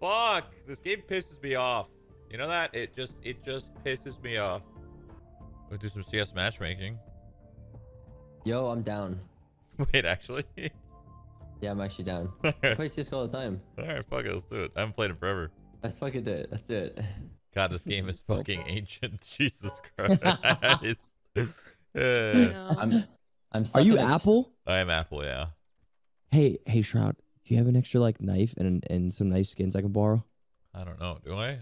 Fuck! This game pisses me off. You know that? It just pisses me off. We'll do some CS matchmaking. Yo, I'm down. Wait, actually? Yeah, I'm actually down. I play CS all the time. Alright, fuck it, let's do it. I haven't played it forever. Let's fucking do it. Let's do it. God, this game is fucking ancient. Jesus Christ. Are you Apple? I am Apple, yeah. Hey, Shroud, do you have an extra like knife and some nice skins I can borrow? I don't know. Do I?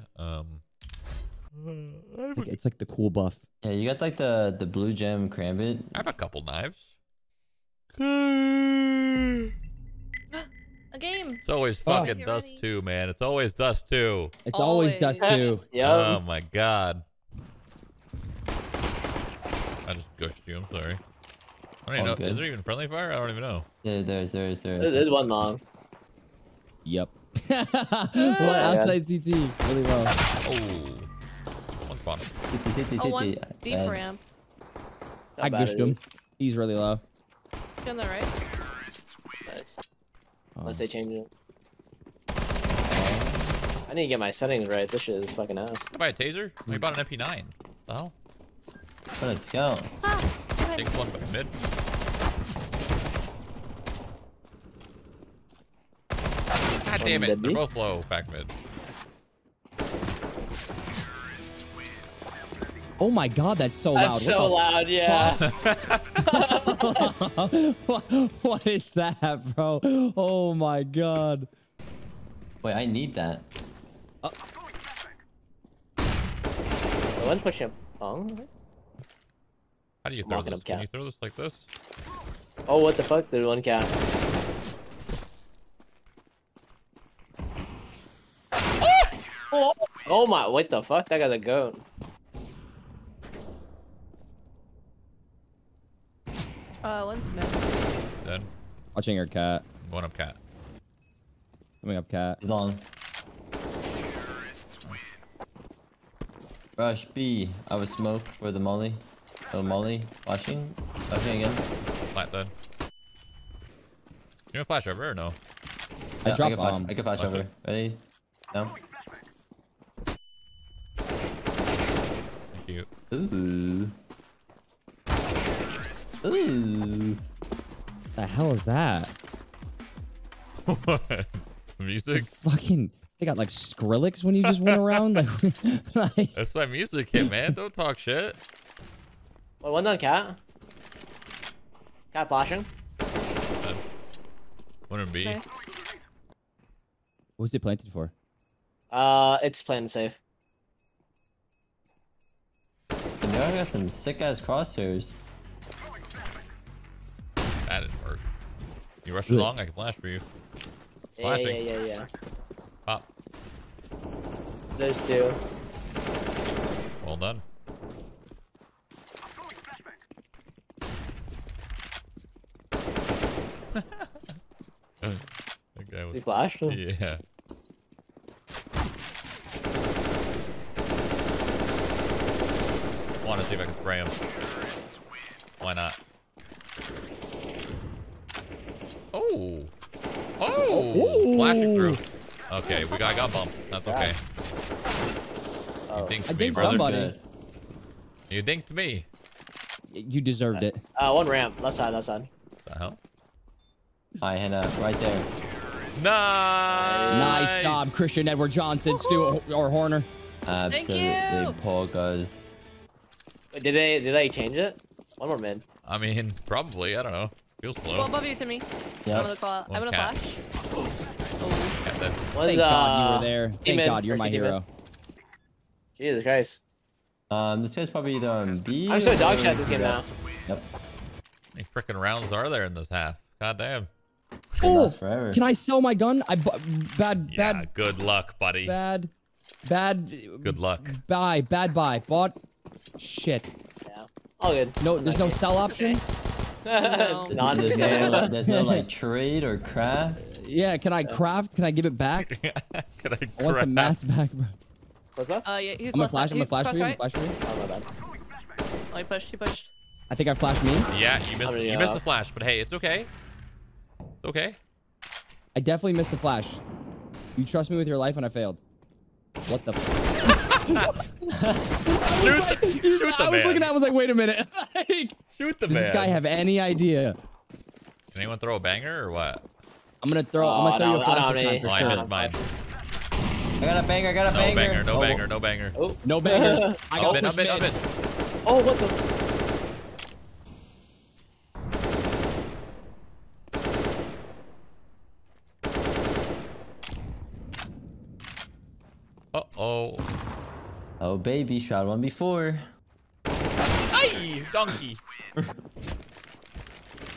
It's like the cool buff. Yeah, you got like the blue gem crambit. I have a couple knives. A game. It's always fucking Dust 2, man. It's always Dust 2. It's always Dust 2. Yep. Oh my god. I just gushed you. I'm sorry. I don't even know. Is there even friendly fire? I don't even know. Yeah, there is. There's one long. Yep. One outside CT. Really well. Oh. One spawn. CT. One deep ramp. I gushed him. He's really low. You're on the right. Nice. Unless they change it. I need to get my settings right. This shit is fucking ass. I buy a taser? Oh, you bought an MP9. What the hell? Let's go. Ah. Take one by mid. God damn it, they're both low back mid. Oh my god, that's so loud. That's so loud, yeah. What is that, bro? Oh my god. Wait, I need that. Oh. One push him. Oh. How do you throw this? Can you throw this like this? Oh, what the fuck? There's one cat. Oh my, what the fuck? That guy's a goat. One's mid. Dead. Watching your cat. One up cat. Coming up cat. He's long. Rush B. I was smoked for the molly. Oh, molly, flashing again. Flat though. You gonna flash over or no? Yeah, I dropped bomb. I can flash over. Ready? No. Thank you. Ooh. The hell is that? What? Music? Fucking. They got like Skrillex when you just went around. Like. That's my music hit, man. Don't talk shit. Wait, one on cat. Cat flashing. One on B. Nice. What was it planted for? It's planted safe. And now I got some sick ass crosshairs. That didn't work. You rush along, I can flash for you. Flashing. Yeah. Pop. There's two. Well done. Okay, he flashed him? Yeah. I want to see if I can spray him. Why not? Oh! Oh! Ooh. Flashing through. Okay, I got bumped. That's okay. Oh. You dinked me, brother. Somebody. You dinked me. You deserved it. One ramp. Left side. What the hell? Hi, Hannah, right there. Nice job, Christian Edward Johnson, Stu or Horner. Absolutely, poor guys. Wait, did they change it? One more mid. I mean, probably. I don't know. Feels slow. Well, above you to me. Yeah. I'm gonna flash. Thank God you were there. Thank God you're my hero. Jesus Christ. This guy's probably either on B. I'm so dog shit at this game now. Yep. How many frickin' rounds are there in this half? God damn. Oh, can I sell my gun? Bad. Good luck, buddy. Bad. Good luck. Bad buy. Bought. Shit. Yeah. All good. No, there's no sell option. No. There's no like trade or craft. Yeah. Can I craft? Can I give it back? I want some mats back, bro. What's up? Yeah. He's I'm gonna flash for you. Oh my bad. Oh, he pushed. I think I flashed me. Yeah, you missed the flash, but hey, it's okay. Okay. I definitely missed a flash. You trust me with your life when I failed. What the I was looking at, I was like, wait a minute. Like, shoot the man. Does this guy have any idea? Can anyone throw a banger or what? I'm gonna throw your flash this time for sure. I missed mine. I got a banger, no banger. Oh. No bangers. I got up it. Oh, what the? Uh-oh. Oh, baby. Shroud 1v4. Ay! Donkey.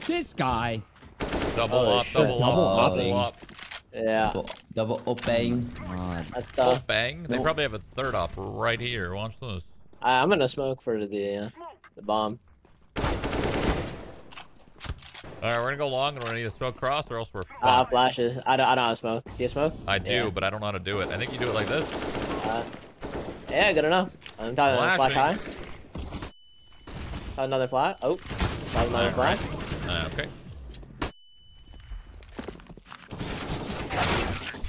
This guy. Double up. Yeah. Double up bang. That's tough. Up bang? They probably have a third up right here. Watch this. I'm going to smoke for the bomb. All right, we're gonna go long, and we're gonna either smoke cross or else we're. Flashes. I don't have smoke. Do you smoke? I do, but I don't know how to do it. I think you do it like this. Yeah, good enough. I'm talking about flash high. Another flat. Oh, another flat. Okay.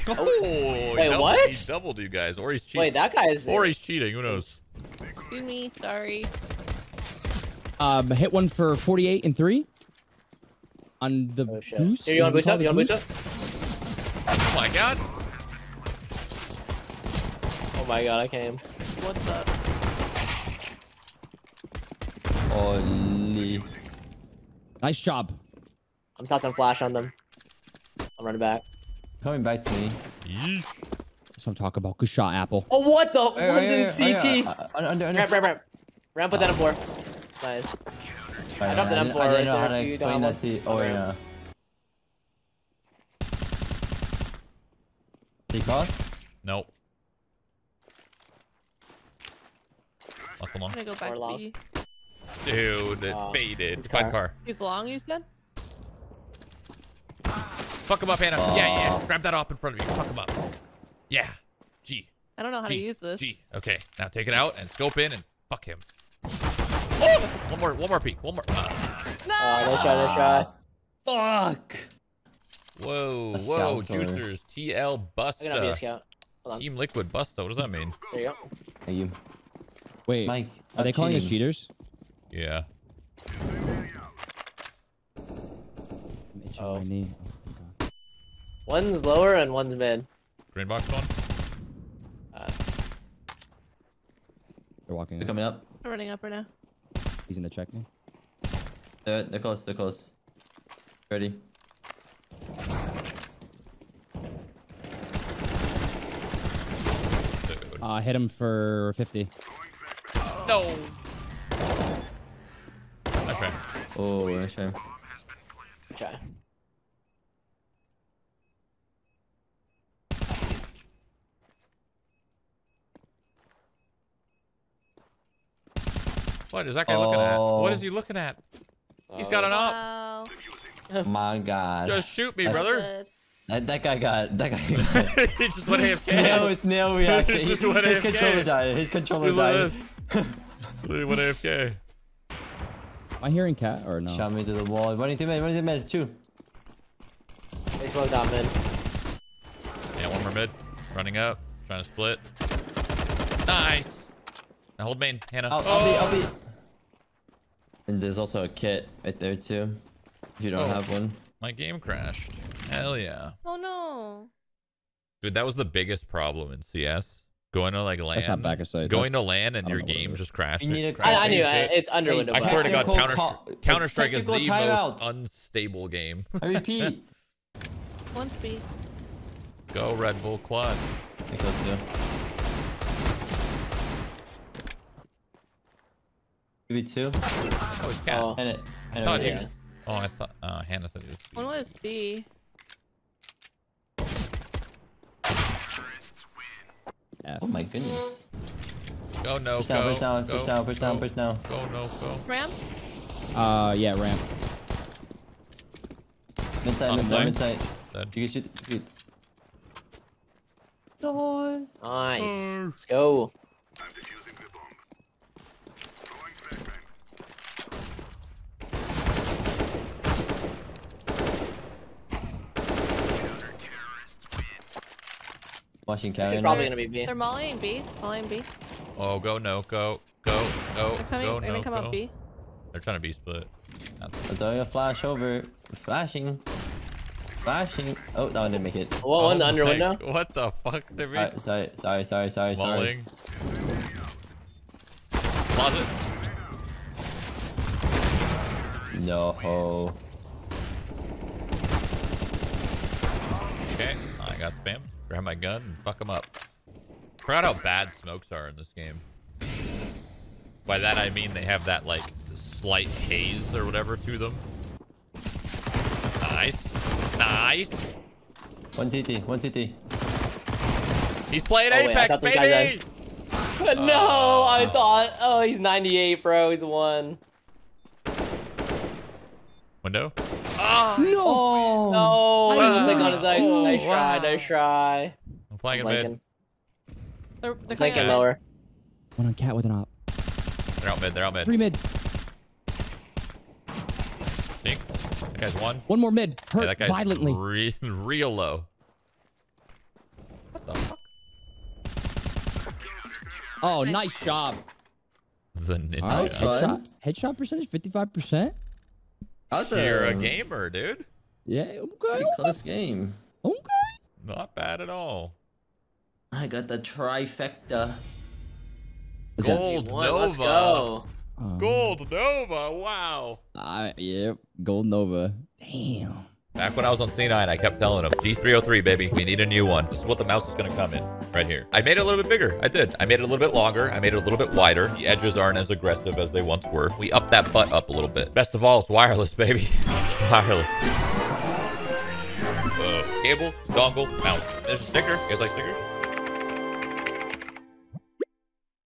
Oh, wait, what? He doubled you guys, or he's cheating. Wait, that guy is. Or he's cheating. Who knows? Excuse me. Sorry. Hit one for 48 and 3. On the boost. Here, you want to boost up? Oh my god. Oh my god, I came. What's up? Holy. Nice job. I'm tossing flash on them. I'm running back. Coming back to me. Yeesh. That's what I'm talking about. Good shot, Apple. Oh, what the? One's in CT. Ramp, put that up floor. Nice. I dropped an M4 right there. I didn't know how to explain that to you. Oh, yeah. He caught? Nope. I'm gonna go back to B. Dude, it baited. Squad car. He's long, you said? Fuck him up, Hannah. Yeah. Grab that off in front of you. Fuck him up. Yeah. G. I don't know how to use this. G. Okay. Now take it out and scope in and fuck him. Oh! One more peek. One more. No! Nice shot. Fuck. Whoa. Juicers. TL Busta. Team Liquid Busta. What does that mean? There you go. Thank you. Wait. Mike, are they calling us cheaters? Yeah. Oh. One's lower and one's mid. Green box one. They're walking. They're coming up. They're running up right now. He's gonna check me. They're close. They're close. Ready. Hit him for 50. No. Okay. Oh, nice try. Okay. What is that guy looking at? What is he looking at? He's got an op. Wow. My God. Just shoot me, brother. That guy got he just went AFK. Snail reaction. His controller died. He went AFK. Am I hearing cat or no? Shot me to the wall. Running to mid. Two. He's going down mid. Yeah, one more mid. Running up. Trying to split. Nice. Now hold main, Hannah. I'll be. And there's also a kit right there too. If you don't have one. My game crashed. Hell yeah. Oh no. Dude, that was the biggest problem in CS. Going to like LAN. That's not back of sight. Going to LAN and your game just crashes. I knew it's under window. I swear to God, Counter-Strike is the most unstable game. I repeat. One speed. Go Red Bull Clutch. I think that's new. B2. That was cat. I thought Hannah said it was B. One was B. Oh my goodness. Go no, go. Push down. Go no, go. Ramp? Yeah, ramp. Midside. You can shoot. Nice. Let's go. Watching counter. Probably gonna be B. They're mollying B. Mollying B. Oh, go no, go, go, go, coming, go, no, gonna come go. Up B. They're trying to be split. I'm throwing a flash over. Flashing. Flashing. Oh, that one didn't make it. What one? The under window? What the fuck? They're right, sorry. Mollying. Closet. No ho. Okay, I got spammed. Grab my gun and fuck them up. I forgot how bad smokes are in this game. By that I mean they have that like slight haze or whatever to them. Nice. Nice. One CT, one CT. He's playing Apex, baby! No, I thought. Oh, he's 98, bro. He's one. Window? Oh, no! No! Nice try, nice try. I'm flying in mid. They're flanking lower. One on cat with an op. They're out mid, they're out mid. Three mid. Think. That guy's one. One more mid. Hurt that guy's violently. Real low. What the fuck? Oh, nice job. The ninja. Right, headshot percentage, 55%. Awesome. You're a gamer, dude. Yeah, okay. Close game. Okay. Not bad at all. I got the trifecta. Gold Nova. Let's go. Gold Nova. Wow. Yep. Yeah, Gold Nova. Damn. Back when I was on C9, I kept telling him, G303, baby, we need a new one. This is what the mouse is going to come in right here. I made it a little bit bigger. I did. I made it a little bit longer. I made it a little bit wider. The edges aren't as aggressive as they once were. We upped that butt up a little bit. Best of all, it's wireless, baby. It's wireless. Cable, dongle, mouse. There's a sticker. You guys like stickers?